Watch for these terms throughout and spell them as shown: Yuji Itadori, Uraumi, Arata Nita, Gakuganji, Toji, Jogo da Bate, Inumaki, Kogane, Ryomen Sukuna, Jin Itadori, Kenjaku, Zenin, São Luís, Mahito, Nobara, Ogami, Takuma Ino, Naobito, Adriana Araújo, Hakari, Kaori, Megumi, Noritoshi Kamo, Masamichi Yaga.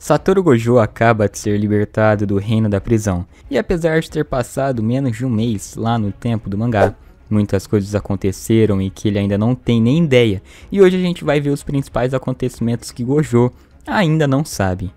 Satoru Gojo acaba de ser libertado do reino da prisão, e apesar de ter passado menos de um mês lá no tempo do mangá, muitas coisas aconteceram e que ele ainda não tem nem ideia, e hoje a gente vai ver os principais acontecimentos que Gojo ainda não sabe.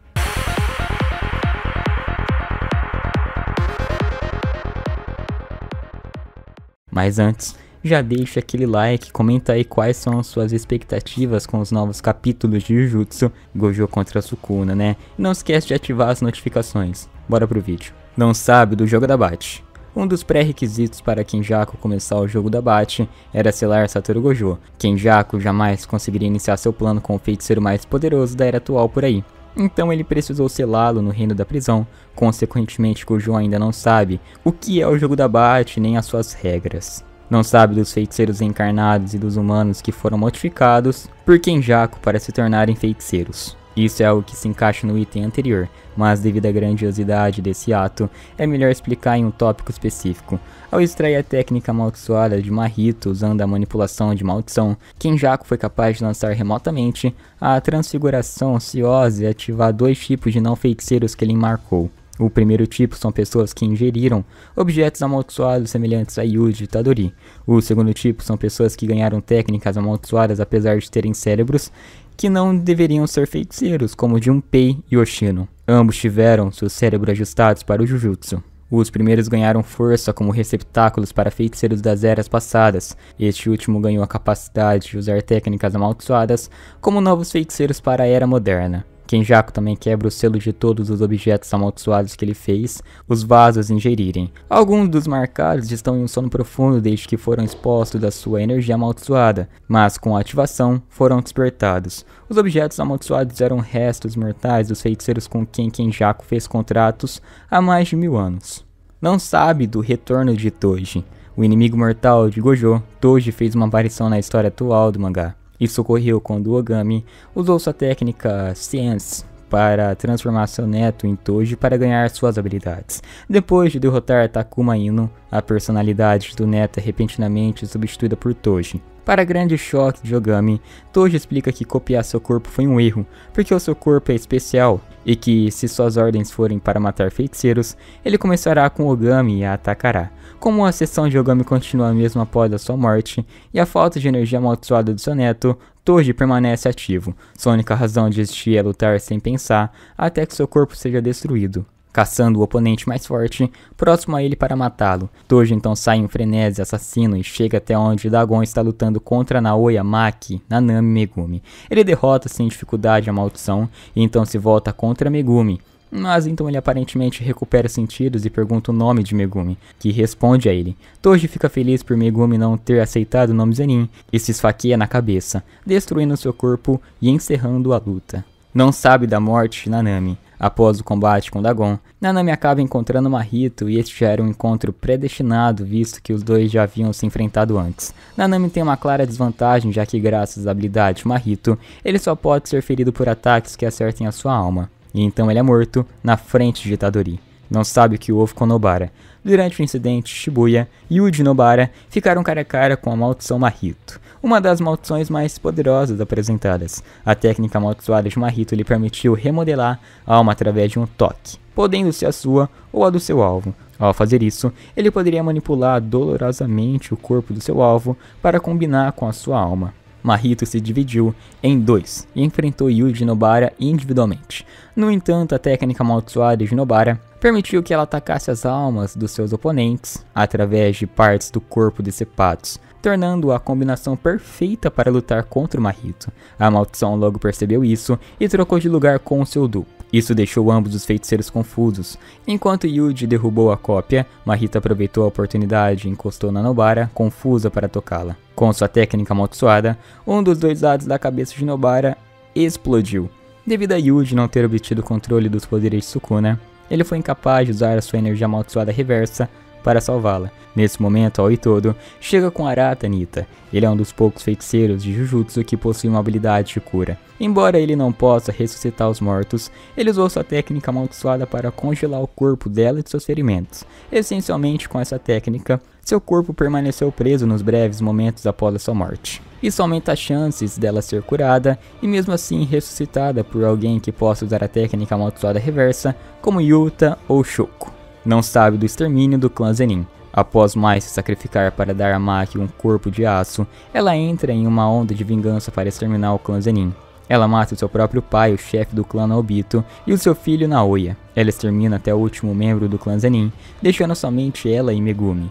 Mas antes, já deixa aquele like, comenta aí quais são as suas expectativas com os novos capítulos de Jujutsu, Gojo contra Sukuna, né? E não esquece de ativar as notificações. Bora pro vídeo. Não sabe do Jogo da Bate? Um dos pré-requisitos para Kenjaku começar o Jogo da Bate era selar Satoru Gojo. Kenjaku jamais conseguiria iniciar seu plano com o feiticeiro mais poderoso da era atual por aí. Então ele precisou selá-lo no reino da prisão, consequentemente Gojo ainda não sabe o que é o Jogo da Bate nem as suas regras. Não sabe dos feiticeiros encarnados e dos humanos que foram modificados por Kenjaku para se tornarem feiticeiros. Isso é algo que se encaixa no item anterior, mas devido à grandiosidade desse ato, é melhor explicar em um tópico específico. Ao extrair a técnica amaldiçoada de Mahito usando a manipulação de maldição, Kenjaku foi capaz de lançar remotamente a transfiguração ociosa e ativar dois tipos de não feiticeiros que ele marcou. O primeiro tipo são pessoas que ingeriram objetos amaldiçoados semelhantes a Yuji Itadori. O segundo tipo são pessoas que ganharam técnicas amaldiçoadas apesar de terem cérebros que não deveriam ser feiticeiros, como Junpei e Yoshino. Ambos tiveram seus cérebros ajustados para o Jujutsu. Os primeiros ganharam força como receptáculos para feiticeiros das eras passadas. Este último ganhou a capacidade de usar técnicas amaldiçoadas como novos feiticeiros para a era moderna. Kenjaku também quebra o selo de todos os objetos amaldiçoados que ele fez os vasos ingerirem. Alguns dos marcados estão em um sono profundo desde que foram expostos da sua energia amaldiçoada, mas com a ativação foram despertados. Os objetos amaldiçoados eram restos mortais dos feiticeiros com quem Kenjaku fez contratos há mais de 1000 anos. Não sabe do retorno de Toji. O inimigo mortal de Gojo, Toji fez uma aparição na história atual do mangá. Isso ocorreu quando Ogami usou sua técnica Science para transformar seu neto em Toji para ganhar suas habilidades. Depois de derrotar Takuma Ino, a personalidade do neto é repentinamente substituída por Toji. Para grande choque de Ogami, Toji explica que copiar seu corpo foi um erro, porque o seu corpo é especial e que se suas ordens forem para matar feiticeiros, ele começará com Ogami e a atacará. Como a sessão de Ogami continua mesmo após a sua morte, e a falta de energia amaldiçoada do seu neto, Toji permanece ativo. Sua única razão de existir é lutar sem pensar, até que seu corpo seja destruído, caçando o oponente mais forte, próximo a ele para matá-lo. Toji então sai em um frenesi assassino e chega até onde Dagon está lutando contra Naoya, Maki, Nanami e Megumi. Ele derrota sem dificuldade a maldição, e então se volta contra Megumi. Mas então ele aparentemente recupera os sentidos e pergunta o nome de Megumi, que responde a ele. Toji fica feliz por Megumi não ter aceitado o nome Zenin e se esfaqueia na cabeça, destruindo seu corpo e encerrando a luta. Não sabe da morte de Nanami. Após o combate com Dagon, Nanami acaba encontrando Mahito e este já era um encontro predestinado, visto que os dois já haviam se enfrentado antes. Nanami tem uma clara desvantagem, já que graças à habilidade de Mahito, ele só pode ser ferido por ataques que acertem a sua alma. E então ele é morto na frente de Itadori. Não sabe o que houve com Nobara. Durante o incidente de Shibuya, Yuji e Nobara ficaram cara a cara com a maldição Mahito, uma das maldições mais poderosas apresentadas. A técnica amaldiçoada de Mahito lhe permitiu remodelar a alma através de um toque, podendo ser a sua ou a do seu alvo. Ao fazer isso, ele poderia manipular dolorosamente o corpo do seu alvo para combinar com a sua alma. Mahito se dividiu em dois e enfrentou Yuji e Nobara individualmente. No entanto, a técnica amaldiçoada de Nobara permitiu que ela atacasse as almas dos seus oponentes através de partes do corpo decepados, tornando-a a combinação perfeita para lutar contra o Mahito. A maldição logo percebeu isso e trocou de lugar com o seu duplo. Isso deixou ambos os feiticeiros confusos. Enquanto Yuji derrubou a cópia, Mahito aproveitou a oportunidade e encostou na Nobara, confusa para tocá-la. Com sua técnica amaldiçoada, um dos dois lados da cabeça de Nobara explodiu. Devido a Yuji não ter obtido controle dos poderes de Sukuna, ele foi incapaz de usar a sua energia amaldiçoada reversa para salvá-la. Nesse momento, ao Itodo chega com Arata Nita. Ele é um dos poucos feiticeiros de Jujutsu que possui uma habilidade de cura. Embora ele não possa ressuscitar os mortos, ele usou sua técnica amaldiçoada para congelar o corpo dela e de seus ferimentos. Essencialmente, com essa técnica, seu corpo permaneceu preso nos breves momentos após a sua morte. Isso aumenta as chances dela ser curada e mesmo assim ressuscitada por alguém que possa usar a técnica amaldiçoada reversa, como Yuta ou Shoko. Não sabe do extermínio do clã Zenin. Após Mai se sacrificar para dar a Maki um corpo de aço, ela entra em uma onda de vingança para exterminar o clã Zenin. Ela mata seu próprio pai, o chefe do clã Naobito, e o seu filho Naoya. Ela extermina até o último membro do clã Zenin, deixando somente ela e Megumi.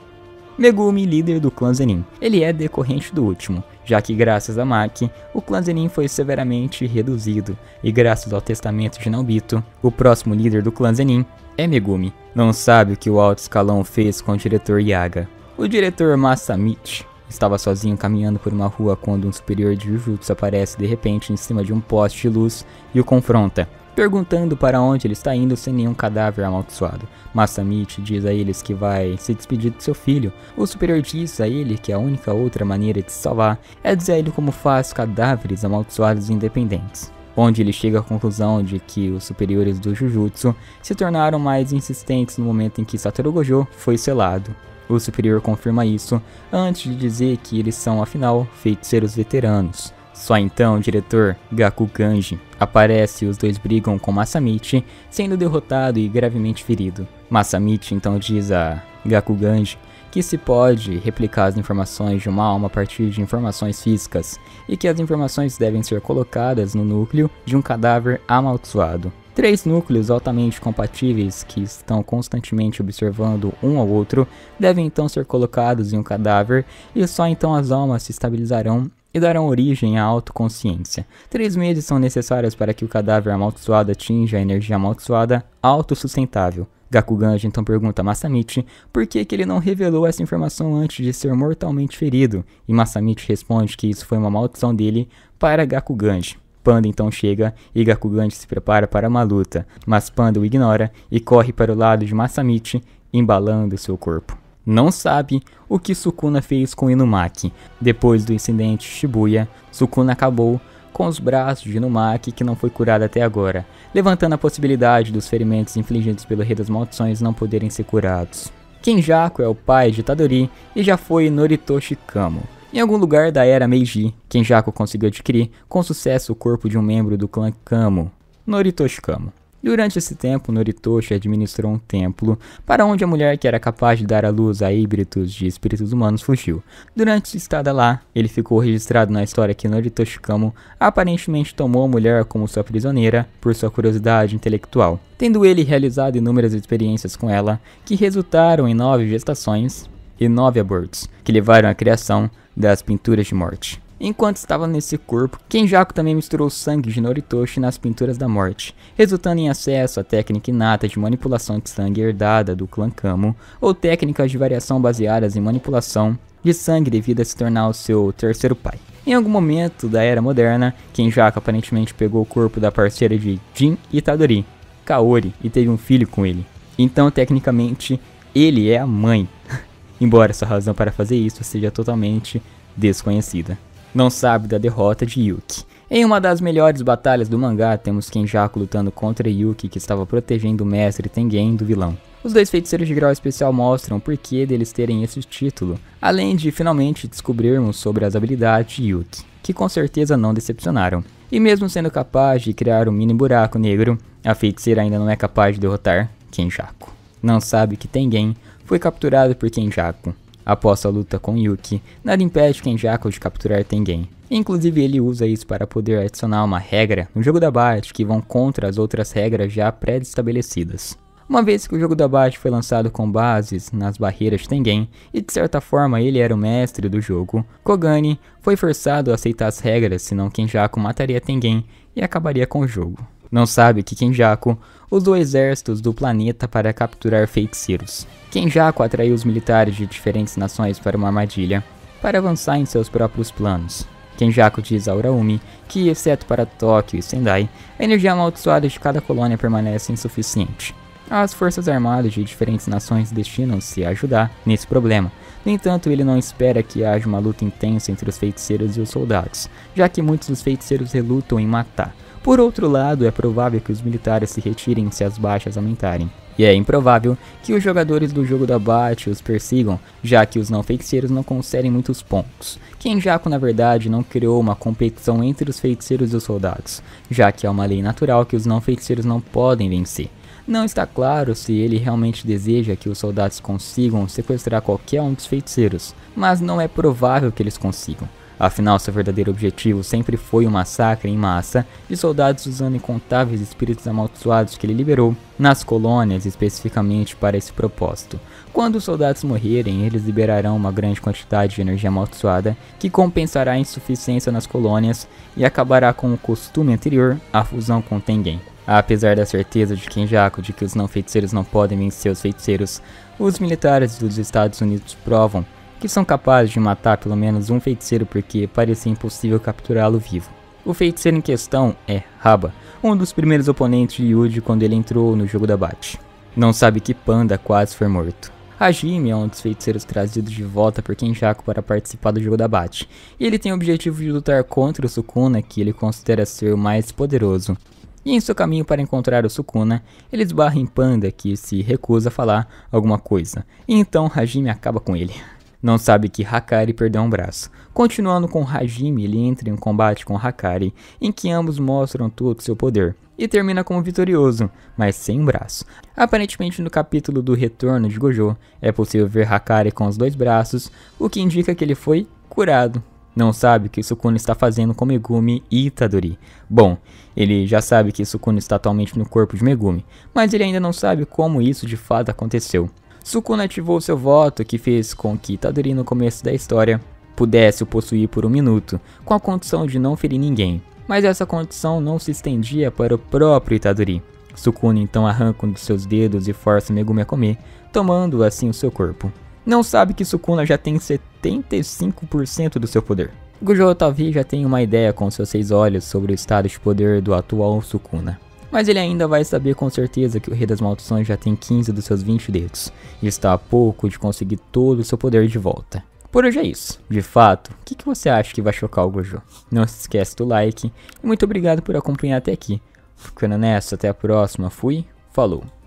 Megumi, líder do clã Zenin, ele é decorrente do último, já que graças a Maki, o clã Zenin foi severamente reduzido, e graças ao testamento de Naobito, o próximo líder do clã Zenin é Megumi. Não sabe o que o alto escalão fez com o diretor Yaga. O diretor Masamichi estava sozinho caminhando por uma rua quando um superior de Jujutsu aparece de repente em cima de um poste de luz e o confronta, perguntando para onde ele está indo sem nenhum cadáver amaldiçoado. Masamichi diz a eles que vai se despedir de seu filho. O superior diz a ele que a única outra maneira de se salvar é dizer a ele como faz cadáveres amaldiçoados independentes, onde ele chega à conclusão de que os superiores do Jujutsu se tornaram mais insistentes no momento em que Satoru Gojo foi selado. O superior confirma isso antes de dizer que eles são, afinal, feiticeiros veteranos. Só então o diretor Gakuganji aparece e os dois brigam com Masamichi, sendo derrotado e gravemente ferido. Masamichi então diz a Gakuganji que se pode replicar as informações de uma alma a partir de informações físicas, e que as informações devem ser colocadas no núcleo de um cadáver amaldiçoado. Três núcleos altamente compatíveis que estão constantemente observando um ao outro devem então ser colocados em um cadáver, e só então as almas se estabilizarão e darão origem à autoconsciência. 3 meses são necessários para que o cadáver amaldiçoado atinja a energia amaldiçoada autossustentável. Gakuganji então pergunta a Masamichi por que ele não revelou essa informação antes de ser mortalmente ferido, e Masamichi responde que isso foi uma maldição dele para Gakuganji. Panda então chega e Gakuganji se prepara para uma luta, mas Panda o ignora e corre para o lado de Masamichi, embalando seu corpo. Não sabe o que Sukuna fez com Inumaki. Depois do incidente de Shibuya, Sukuna acabou com os braços de Inumaki, que não foi curado até agora, levantando a possibilidade dos ferimentos infligidos pelo rei das maldições não poderem ser curados. Kenjaku é o pai de Itadori e já foi Noritoshi Kamo. Em algum lugar da era Meiji, Kenjaku conseguiu adquirir com sucesso o corpo de um membro do clã Kamo, Noritoshi Kamo. Durante esse tempo, Noritoshi administrou um templo, para onde a mulher que era capaz de dar à luz a híbridos de espíritos humanos fugiu. Durante sua estada lá, ele ficou registrado na história que Noritoshi Kamo aparentemente tomou a mulher como sua prisioneira por sua curiosidade intelectual, tendo ele realizado inúmeras experiências com ela, que resultaram em 9 gestações e 9 abortos, que levaram à criação das pinturas de morte. Enquanto estava nesse corpo, Kenjaku também misturou o sangue de Noritoshi nas pinturas da morte, resultando em acesso à técnica inata de manipulação de sangue herdada do clã Kamo, ou técnicas de variação baseadas em manipulação de sangue devido a se tornar o seu terceiro pai. Em algum momento da era moderna, Kenjaku aparentemente pegou o corpo da parceira de Jin Itadori, Kaori, e teve um filho com ele. Então, tecnicamente, ele é a mãe, embora sua razão para fazer isso seja totalmente desconhecida. Não sabe da derrota de Yuki. Em uma das melhores batalhas do mangá, temos Kenjaku lutando contra Yuki, que estava protegendo o mestre Tengen do vilão. Os dois feiticeiros de grau especial mostram o porquê deles terem esse título, além de finalmente descobrirmos sobre as habilidades de Yuki, que com certeza não decepcionaram. E mesmo sendo capaz de criar um mini buraco negro, a feiticeira ainda não é capaz de derrotar Kenjaku. Não sabe que Tengen foi capturado por Kenjaku. Após a luta com Yuki, nada impede Kenjaku de capturar Tengen. Inclusive ele usa isso para poder adicionar uma regra no jogo da Bate que vão contra as outras regras já pré-estabelecidas. Uma vez que o jogo da Bate foi lançado com bases nas barreiras de Tengen, e de certa forma ele era o mestre do jogo, Kogane foi forçado a aceitar as regras, senão Kenjaku mataria Tengen e acabaria com o jogo. Não sabe que Kenjaku usou exércitos do planeta para capturar feiticeiros. Kenjaku atraiu os militares de diferentes nações para uma armadilha, para avançar em seus próprios planos. Kenjaku diz a Uraumi que, exceto para Tóquio e Sendai, a energia amaldiçoada de cada colônia permanece insuficiente. As forças armadas de diferentes nações destinam-se a ajudar nesse problema. No entanto, ele não espera que haja uma luta intensa entre os feiticeiros e os soldados, já que muitos dos feiticeiros relutam em matar. Por outro lado, é provável que os militares se retirem se as baixas aumentarem. E é improvável que os jogadores do jogo da Bate os persigam, já que os não feiticeiros não concedem muitos pontos. Kenjaku, na verdade, não criou uma competição entre os feiticeiros e os soldados, já que é uma lei natural que os não feiticeiros não podem vencer. Não está claro se ele realmente deseja que os soldados consigam sequestrar qualquer um dos feiticeiros, mas não é provável que eles consigam. Afinal, seu verdadeiro objetivo sempre foi um massacre em massa de soldados usando incontáveis espíritos amaldiçoados que ele liberou nas colônias especificamente para esse propósito. Quando os soldados morrerem, eles liberarão uma grande quantidade de energia amaldiçoada que compensará a insuficiência nas colônias e acabará com o costume anterior, a fusão com Tengen. Apesar da certeza de Kenjaku de que os não feiticeiros não podem vencer os feiticeiros, os militares dos Estados Unidos provam que são capazes de matar pelo menos um feiticeiro porque parecia impossível capturá-lo vivo. O feiticeiro em questão é Haba, um dos primeiros oponentes de Yuji quando ele entrou no jogo da Bate. Não sabe que Panda quase foi morto. Hajime é um dos feiticeiros trazidos de volta por Kenjaku para participar do jogo da Bate, e ele tem o objetivo de lutar contra o Sukuna, que ele considera ser o mais poderoso. E em seu caminho para encontrar o Sukuna, ele esbarra em Panda, que se recusa a falar alguma coisa, e então Hajime acaba com ele. Não sabe que Hakari perdeu um braço. Continuando com Hajime, ele entra em um combate com Hakari, em que ambos mostram todo seu poder, e termina como vitorioso, mas sem um braço. Aparentemente no capítulo do retorno de Gojo, é possível ver Hakari com os dois braços, o que indica que ele foi curado. Não sabe o que Sukuna está fazendo com Megumi e Itadori. Bom, ele já sabe que Sukuna está atualmente no corpo de Megumi, mas ele ainda não sabe como isso de fato aconteceu. Sukuna ativou seu voto, que fez com que Itadori no começo da história pudesse o possuir por um minuto, com a condição de não ferir ninguém, mas essa condição não se estendia para o próprio Itadori. Sukuna então arranca um dos seus dedos e força Megumi a comer, tomando assim o seu corpo. Não sabe que Sukuna já tem 75% do seu poder. Gojo talvez já tenha uma ideia com seus 6 olhos sobre o estado de poder do atual Sukuna, mas ele ainda vai saber com certeza que o Rei das Maldições já tem 15 dos seus 20 dedos, e está a pouco de conseguir todo o seu poder de volta. Por hoje é isso. De fato, o que você acha que vai chocar o Gojo? Não se esquece do like, e muito obrigado por acompanhar até aqui. Ficando nessa, até a próxima, fui, falou.